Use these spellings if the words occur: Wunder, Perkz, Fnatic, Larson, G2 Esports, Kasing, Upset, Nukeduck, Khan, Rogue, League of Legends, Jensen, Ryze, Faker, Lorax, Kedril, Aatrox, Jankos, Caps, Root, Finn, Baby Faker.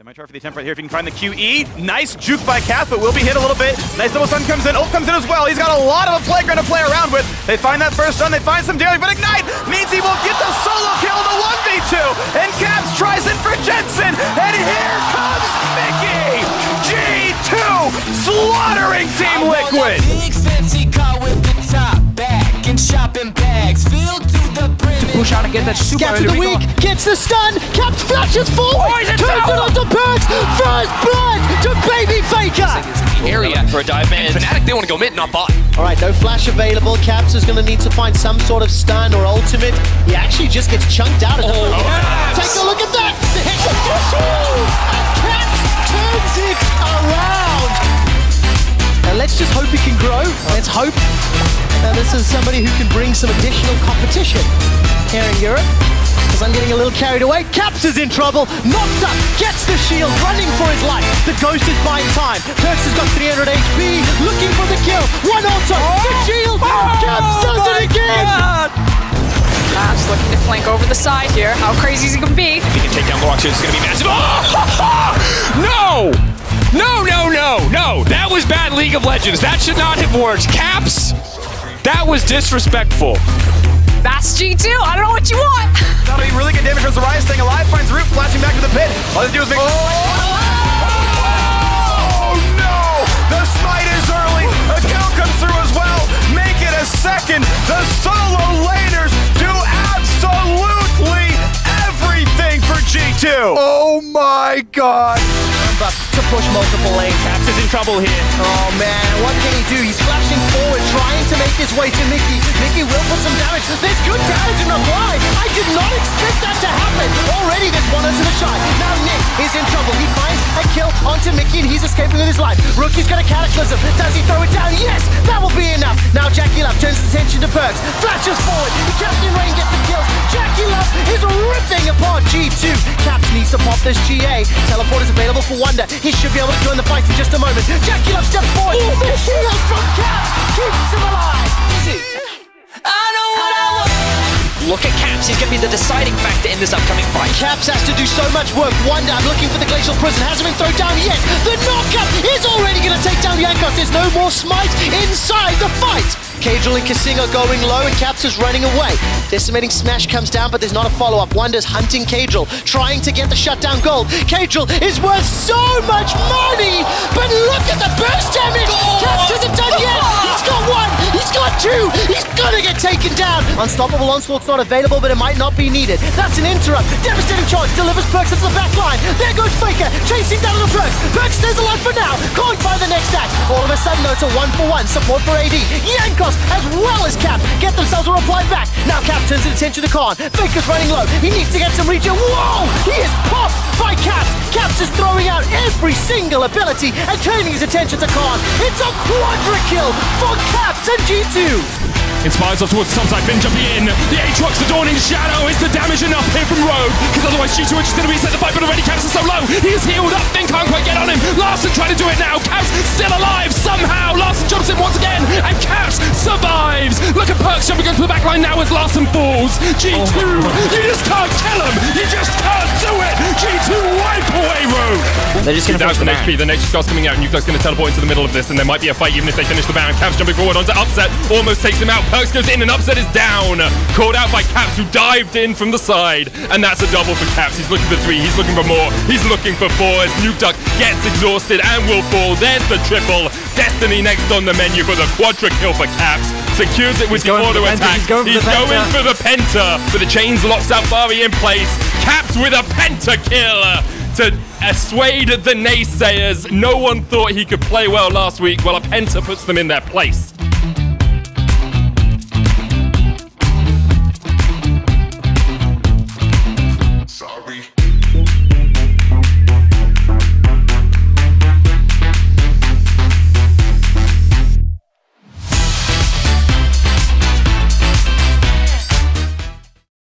They might try for the attempt right here if you can find the QE. Nice juke by Caps, but will be hit a little bit. Nice double stun comes in. Ult comes in as well. He's got a lot of a playground to play around with. They find that first stun. They find some damage, but Ignite means he will get the solo kill in the 1v2. And Caps tries it for Jensen. And here comes Mickey. G2 slaughtering Team Liquid. Big fancy car with the top back and shopping bags filled to the brim. To push out and get that super Caps of the week. Gets the stun. Caps flashes forward. Oh, turns it onto Perkz. First blood to Baby Faker. Area for a dive man. Fnatic, they want to go mid, not bot. All right, no flash available. Caps is going to need to find some sort of stun or ultimate. He actually just gets chunked out at the moment. Take a look at that. And Caps turns it around. Now let's just hope it can grow. Let's hope. Now this is somebody who can bring some additional competition here in Europe. Because I'm getting a little carried away. Caps is in trouble. Knocked up. Gets the shield. Running for his life. The ghost is buying time. Perkz has got 300 HP. Looking for the kill. One also. The shield. Caps does it again. Caps looking to flank over the side here. How crazy is he going to be? He can take down Lorax. It's going to be massive. Oh! No! No, no, no, no. That was bad League of Legends. That should not have worked. Caps? That was disrespectful. That's G2. I don't know what you want. That'll be really good damage from the Ryze thing. Alive finds Root flashing back to the pit. All they do is make. Oh no! The smite is early. A kill comes through as well. Make it a second. The solo laners do absolutely everything for G2. Oh my god. To push multiple lanes. Caps is in trouble here. Oh man, what can he do? He's flashing forward, trying to make his way to Mickey. Mickey will put some damage. There's good damage in reply. I did not expect that to happen. Already there's one onto the shot. Now Nick is in trouble. He finds a kill onto Mickey and he's escaping with his life. Rookie's got a cataclysm. Does he throw it down? Yes, that will be enough. Now Jackie Love turns his attention to Perkz. Flashes forward. The Captain Rain gets the kills. Jackie Love is ripping apart G2. Caps needs to pop this GA. Teleport is available for one. He should be able to join the fight in just a moment. Jackie Love steps forward. The shield from Caps keeps him alive. Look at Caps, he's going to be the deciding factor in this upcoming fight. Caps has to do so much work. Wunder, I'm looking for the glacial prison, hasn't been thrown down yet. The knockup is already going to take down Jankos. There's no more smite inside the fight. Kedril and Kasing are going low and Caps is running away. Decimating Smash comes down, but there's not a follow-up. Wunder's hunting Kedril, trying to get the shutdown gold. Kedril is worth so much money, but look at the burst damage. Caps isn't done yet. He's got one, he's got two, he's going to get taken down. Unstoppable Onslaught's not available, but it might not be needed. That's an interrupt. Devastating charge delivers Perkz into the back line. There goes Faker, chasing down on the Perkz. Perkz stays alive for now. Can't find the next act. All of a sudden, though, it's a 1-for-1. Support for AD. Jankos, as well as Cap, get themselves a reply back. Now Cap turns his attention to Khan. Faker's running low. He needs to get some reach. Whoa! He is popped by Caps. Caps is throwing out every single ability and turning his attention to Khan. It's a quadra kill for Caps and G2. Inspires off towards the top side, Finn jumping in. The Aatrox, the Dawning Shadow, is the damage enough here from Rogue? Because otherwise G2 are just going to reset the fight, but already Caps is so low. He is healed up, Finn can't quite get on him. Larson trying to do it now, Caps still alive somehow. Larson jumps in once again, and Caps survives. Look at Perkz jumping onto the back line now as Larson falls. G2, you just can't kill him, you just can't do it. G2 wipe away Rogue. They're just going to finish the man. HP. The next shot's coming out, Nukeduck's going to teleport into the middle of this, and there might be a fight even if they finish the ban. Caps jumping forward onto Upset, almost takes him out. Perkz goes in and Upset is down. Called out by Caps, who dived in from the side. And that's a double for Caps. He's looking for three. He's looking for more. He's looking for four as Nukeduck gets exhausted and will fall. There's the triple. Destiny next on the menu for the quadra kill for Caps. Secures it with the auto attack. He's going for the penta. But the chains locks out Bari in place. Caps with a penta kill to assuade the naysayers. No one thought he could play well last week. Well, a penta puts them in their place.